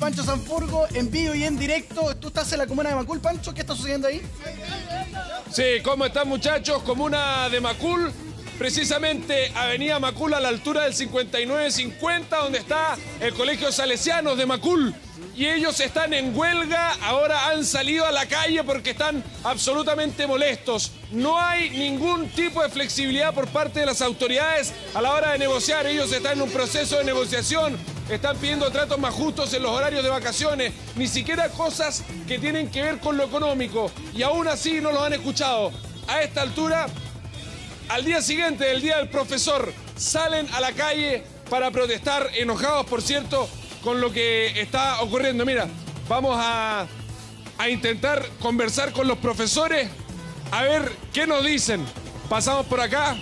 Pancho Sanfurgo, en vivo y en directo. Tú estás en la comuna de Macul, Pancho. ¿Qué está sucediendo ahí? Sí, ¿cómo están, muchachos? Comuna de Macul, precisamente avenida Macul, a la altura del 5950, donde está el Colegio Salesiano de Macul. Y ellos están en huelga, ahora han salido a la calle porque están absolutamente molestos. No hay ningún tipo de flexibilidad por parte de las autoridades a la hora de negociar. Ellos están en un proceso de negociación, están pidiendo tratos más justos en los horarios de vacaciones, ni siquiera cosas que tienen que ver con lo económico. Y aún así no los han escuchado. A esta altura, al día siguiente del Día del Profesor, salen a la calle para protestar, enojados, por cierto, con lo que está ocurriendo. Mira, vamos a intentar conversar con los profesores, a ver qué nos dicen. Pasamos por acá.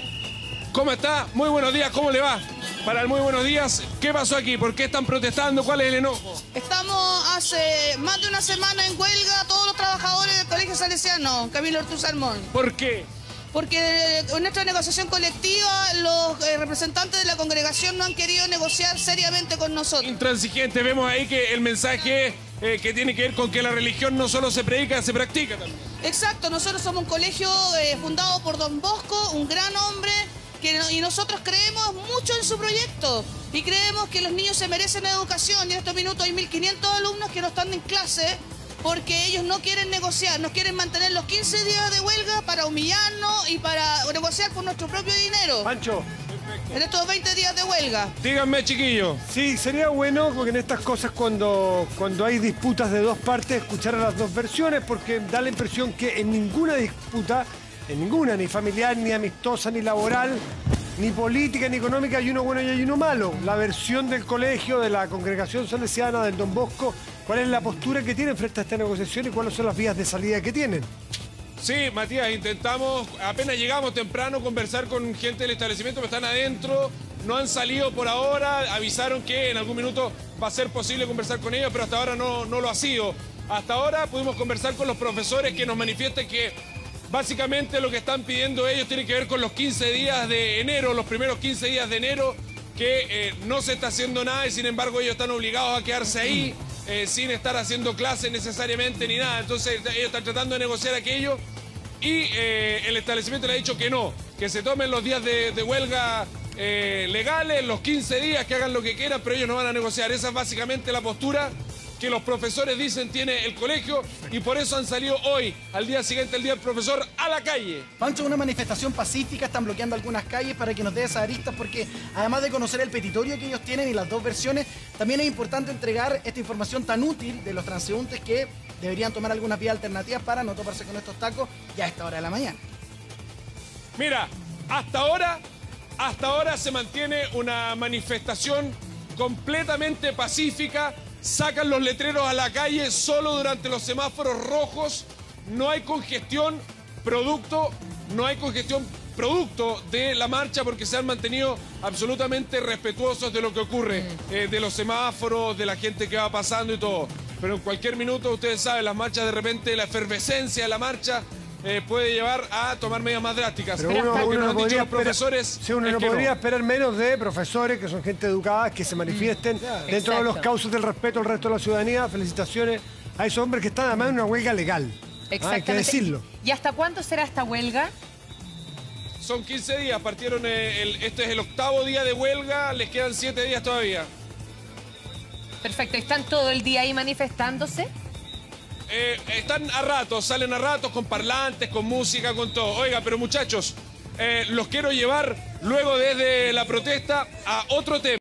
¿Cómo está? Muy buenos días, ¿cómo le va? Para el muy buenos días, ¿qué pasó aquí? ¿Por qué están protestando? ¿Cuál es el enojo? Estamos hace más de una semana en huelga todos los trabajadores del Colegio Salesiano Camilo Ortúz Salmón. ¿Por qué? Porque en nuestra negociación colectiva los representantes de la congregación no han querido negociar seriamente con nosotros. Intransigente, vemos ahí que el mensaje que tiene que ver con que la religión no solo se predica, se practica también. Exacto, nosotros somos un colegio fundado por Don Bosco, un gran hombre, y nosotros creemos mucho en su proyecto. Y creemos que los niños se merecen educación, y en estos minutos hay 1500 alumnos que no están en clase, porque ellos no quieren negociar, nos quieren mantener los 15 días de huelga para humillarnos y para negociar por nuestro propio dinero. Pancho, en estos 20 días de huelga. Díganme, chiquillos. Sí, sería bueno, porque en estas cosas cuando hay disputas de dos partes, escuchar a las dos versiones, porque da la impresión que en ninguna disputa, en ninguna, ni familiar, ni amistosa, ni laboral, ni política, ni económica, hay uno bueno y hay uno malo. La versión del colegio, de la congregación salesiana, del Don Bosco, ¿cuál es la postura que tienen frente a esta negociación y cuáles son las vías de salida que tienen? Sí, Matías, intentamos, apenas llegamos temprano, conversar con gente del establecimiento, que están adentro, no han salido por ahora, avisaron que en algún minuto va a ser posible conversar con ellos, pero hasta ahora no lo ha sido. Hasta ahora pudimos conversar con los profesores, que nos manifiestan que básicamente lo que están pidiendo ellos tiene que ver con los 15 días de enero, los primeros 15 días de enero, que no se está haciendo nada y sin embargo ellos están obligados a quedarse ahí sin estar haciendo clases necesariamente ni nada. Entonces ellos están tratando de negociar aquello y el establecimiento le ha dicho que no, que se tomen los días de huelga legales, los 15 días, que hagan lo que quieran, pero ellos no van a negociar. Esa es básicamente la postura que los profesores dicen tiene el colegio y por eso han salido hoy, al día siguiente, el Día del Profesor, a la calle. Pancho, una manifestación pacífica, están bloqueando algunas calles para que nos dé esas aristas, porque además de conocer el petitorio que ellos tienen y las dos versiones, también es importante entregar esta información tan útil de los transeúntes que deberían tomar algunas vías alternativas para no toparse con estos tacos ya a esta hora de la mañana. Mira, hasta ahora se mantiene una manifestación completamente pacífica. Sacan los letreros a la calle solo durante los semáforos rojos. No hay congestión producto de la marcha porque se han mantenido absolutamente respetuosos de lo que ocurre, de los semáforos, de la gente que va pasando y todo. Pero en cualquier minuto, ustedes saben, las marchas de repente, la efervescencia de la marcha puede llevar a tomar medidas más drásticas. Pero uno no podría esperar menos de profesores, que son gente educada, que se manifiesten dentro de los cauces del respeto al resto de la ciudadanía. Felicitaciones a esos hombres que están además en una huelga legal. Exactamente. Hay que decirlo. ¿Y hasta cuándo será esta huelga? Son 15 días, partieron, este es el 8º día de huelga, les quedan 7 días todavía. Perfecto, ¿están todo el día ahí manifestándose? Están a ratos, salen a ratos con parlantes, con música, con todo. Oiga, pero muchachos, los quiero llevar luego desde la protesta a otro tema.